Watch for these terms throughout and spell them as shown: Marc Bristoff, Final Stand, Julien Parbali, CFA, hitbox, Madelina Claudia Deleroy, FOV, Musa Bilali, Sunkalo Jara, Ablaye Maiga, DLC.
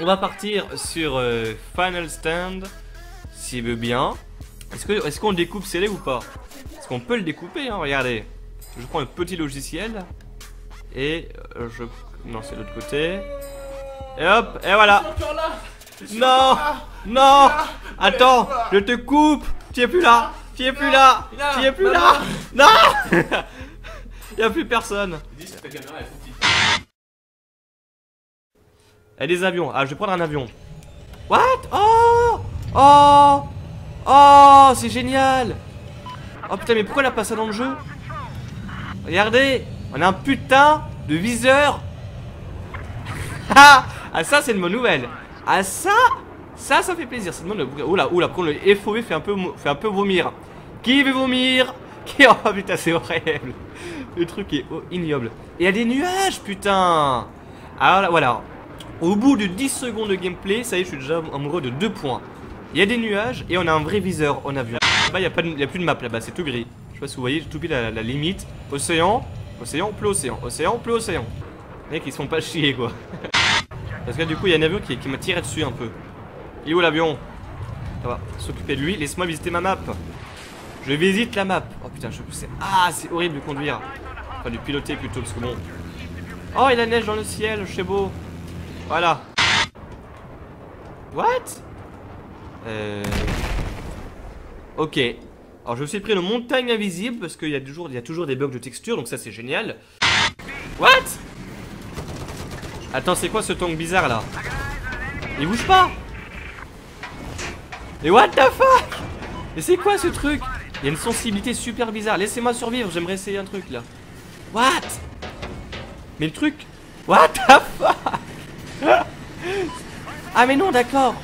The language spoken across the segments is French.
On va partir sur Final Stand, s'il veut bien. Est-ce qu'on découpe scellé ou pas? Parce qu'on peut le découper, hein, regardez. Je prends le petit logiciel. Et je... Non, c'est de l'autre côté. Et hop, et voilà. Non, non. Attends, je te coupe. Tu es plus là, tu es plus là, tu es plus là. Non. Il n'y a plus personne. Et des avions. Ah, je vais prendre un avion. What? Oh, oh, oh, c'est génial. Oh putain, mais pourquoi elle a pas ça dans le jeu? Regardez, on a un putain de viseur. Ah, ah, ça c'est une bonne nouvelle. Ah ça, ça, ça fait plaisir. C'est une bonne... Oula, oula, prends le FOV fait un peu vomir. Qui veut vomir? Qui... Oh putain, c'est horrible. Le truc est ignoble. Et il y a des nuages, putain. Alors voilà. Au bout de 10 secondes de gameplay, ça y est, je suis déjà amoureux de 2 points. Il y a des nuages et on a un vrai viseur. On a vu. Là-bas, il n'y a plus de map là-bas, c'est tout gris. Je sais pas si vous voyez, j'ai tout pile la limite. Océan, océan, plus océan, océan, plus océan. Les mecs, ils se font pas chier, quoi. Parce que là, du coup, il y a un avion qui m'a tiré dessus un peu. Il est où l'avion? On va s'occuper de lui. Laisse-moi visiter ma map. Je visite la map. Oh putain, je poussais. Ah, c'est horrible de conduire. Enfin, de piloter plutôt, parce que bon. Oh, il y a la neige dans le ciel, c'est beau. Voilà. What? Ok. Alors je me suis pris une montagne invisible parce qu'il y a toujours des bugs de texture, donc ça c'est génial. What? Attends, c'est quoi ce tank bizarre là? Il bouge pas. Mais what the fuck? Mais c'est quoi ce truc? Il y a une sensibilité super bizarre. Laissez-moi survivre, j'aimerais essayer un truc là. What? Mais le truc... What the fuck? Ah mais non, d'accord.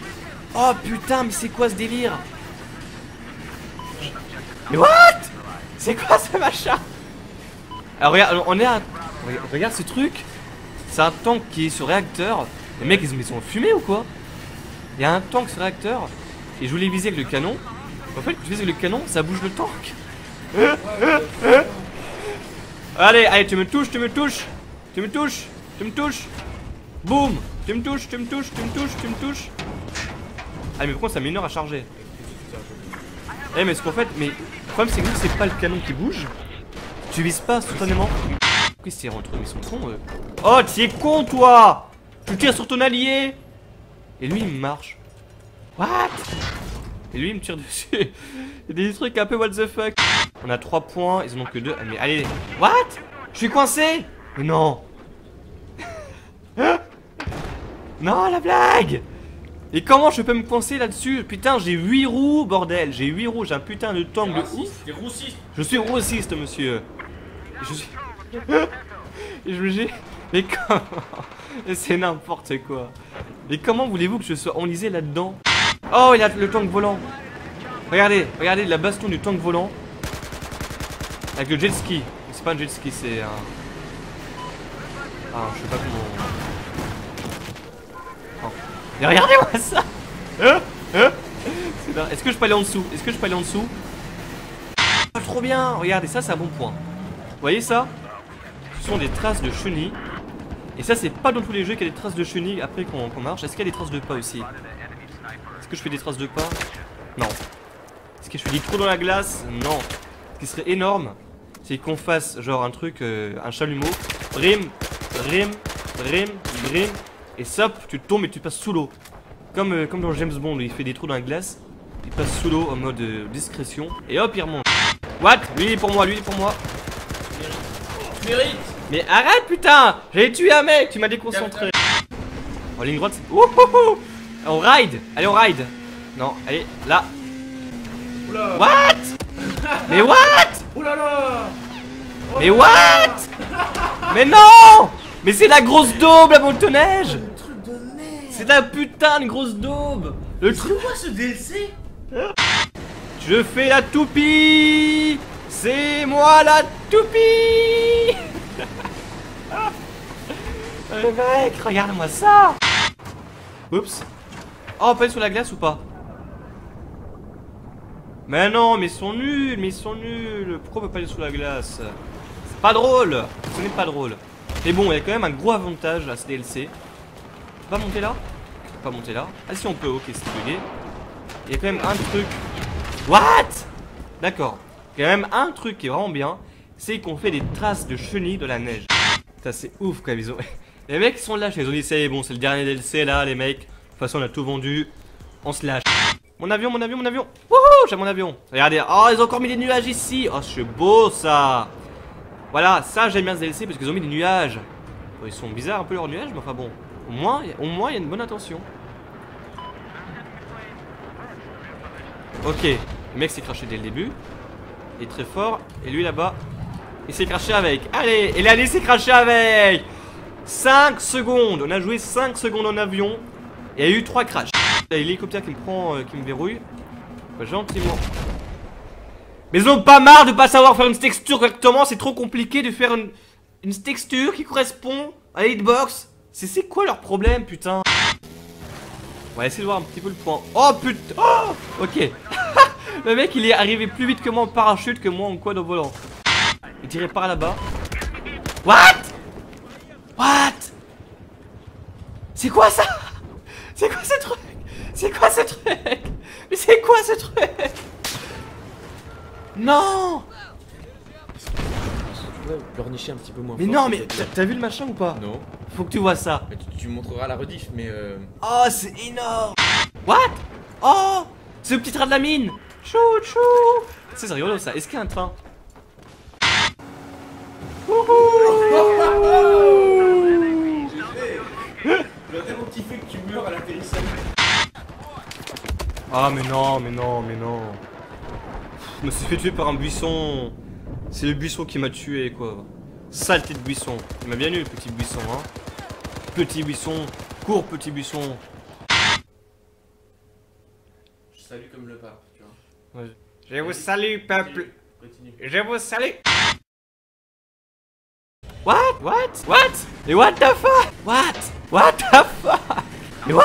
Oh putain, mais c'est quoi ce délire? Mais what? C'est quoi ce machin? Alors regarde, on est à... Regarde ce truc. C'est un tank qui est sur réacteur. Les mecs, ils sont fumés ou quoi? Il y a un tank sur réacteur. Et je voulais viser avec le canon. En fait, je vise avec le canon, ça bouge le tank. Allez, allez, tu me touches, tu me touches. Tu me touches, tu me touches. Boum! Tu me touches, tu me touches, tu me touches, tu me touches. Ah mais pourquoi ça met une heure à charger? Eh mais ce qu'en fait, mais le problème c'est que c'est pas le canon qui bouge. Tu vises pas spontanément. Qu'est-ce qu'ils rentrent? Ils sont cons eux. Oh t'es con toi! Tu tires sur ton allié! Et lui il me marche. What? Et lui il me tire dessus. Il y a des trucs un peu what the fuck. On a 3 points, ils en ont que 2. Ah, mais allez. What? Je suis coincé? Mais non. Non, la blague! Et comment je peux me coincer là-dessus? Putain, j'ai 8 roues, bordel! J'ai 8 roues, j'ai un putain de tank de ouf! T'es roussiste! Je suis roussiste, monsieur! Je suis... Et je me dis... Mais comment? C'est n'importe quoi! Mais comment voulez-vous que je sois enlisé là-dedans? Oh, il y a le tank volant! Regardez, regardez, la baston du tank volant! Avec le jet ski! C'est pas un jet ski, c'est un... Ah, je sais pas comment... Mais regardez-moi ça! Est-ce que je peux aller en dessous? Est-ce que je peux aller en dessous? Ah, trop bien! Regardez, ça c'est un bon point. Vous voyez ça? Ce sont des traces de chenilles. Et ça c'est pas dans tous les jeux qu'il y a des traces de chenilles après qu'on marche. Est-ce qu'il y a des traces de pas aussi? Est-ce que je fais des traces de pas? Non. Est-ce que je fais des trous dans la glace? Non. Ce qui serait énorme, c'est qu'on fasse genre un truc, un chalumeau. Rim, rim, rim, rim. Et ça, tu tombes et tu passes sous l'eau. Comme dans James Bond, il fait des trous dans la glace. Il passe sous l'eau en mode discrétion. Et hop, il remonte. What? Lui, il est pour moi, lui, il est pour moi. Tu mérites. Mais arrête, putain. J'ai tué un mec, tu m'as déconcentré. En ligne droite, c'est... Wouhouhou. On ride. Allez, on ride. Non, allez, là. Oula. What? Mais what? Oulala. Oh. Mais what? Mais non. Mais c'est la grosse daube, la motoneige! Le truc de merde! C'est la putain de grosse daube! Le truc... C'est quoi ce DLC? Je fais la toupie! C'est moi la toupie! Le mec, regarde-moi ça! Oups! Oh, on peut aller sur la glace ou pas? Mais non, mais ils sont nuls, mais ils sont nuls! Pourquoi on peut pas aller sur la glace? C'est pas drôle! Ce n'est pas drôle! Mais bon, il y a quand même un gros avantage à ce DLC. On va monter là? pas monter là. Ah si on peut, ok, c'est bugué. Il y a quand même un truc. What? D'accord. Il y a même un truc qui est vraiment bien, c'est qu'on fait des traces de chenilles dans la neige. Ça c'est ouf quand même, ils ont... Les mecs sont lâchés, ils ont dit c'est bon, c'est le dernier DLC là, les mecs. De toute façon on a tout vendu, on se lâche. Mon avion, mon avion, mon avion. Wouhou, j'ai mon avion. Regardez, oh ils ont encore mis des nuages ici. Oh c'est beau ça. Voilà, ça j'aime bien ce DLC parce qu'ils ont mis des nuages. Ils sont bizarres un peu leurs nuages, mais enfin bon. Au moins il y a une bonne intention. Ok, le mec s'est craché dès le début. Il est très fort. Et lui là-bas, il s'est craché avec. Allez, et là il s'est craché avec 5 secondes. On a joué 5 secondes en avion. Et il y a eu 3 crashs. Il y a l'hélicoptère qui me prend, qui me verrouille. Bah, gentiment. Mais ils ont pas marre de pas savoir faire une texture correctement. C'est trop compliqué de faire une texture qui correspond à la hitbox. C'est quoi leur problème, putain? On va essayer de voir un petit peu le point. Oh putain, oh ok. Le mec il est arrivé plus vite que moi en parachute que moi en quad au volant. Il tirait par là-bas. What? What? C'est quoi ça? C'est quoi ce truc? C'est quoi ce truc? Mais c'est quoi ce truc? Non! Pleurnicher un petit peu moins. Mais non, mais t'as vu le machin ou pas? Non. Faut que tu vois ça. Tu montreras la rediff, mais. Oh, c'est énorme! What? Oh! C'est le petit train de la mine! Chou chou! C'est rigolo ça. Est-ce qu'il y a un train? Tellement kiffé que tu meurs à l'atterrissage. Ah, mais non, mais non, mais non. Je me suis fait tuer par un buisson. C'est le buisson qui m'a tué, quoi. Saleté de buisson. Il m'a bien eu, le petit buisson, hein. Petit buisson, court petit buisson. Je salue comme le pape, tu vois. Ouais. Je vous salue, peuple. Continue. Je vous salue. What? What? What? Et what the fuck? What? What the fuck? Et what?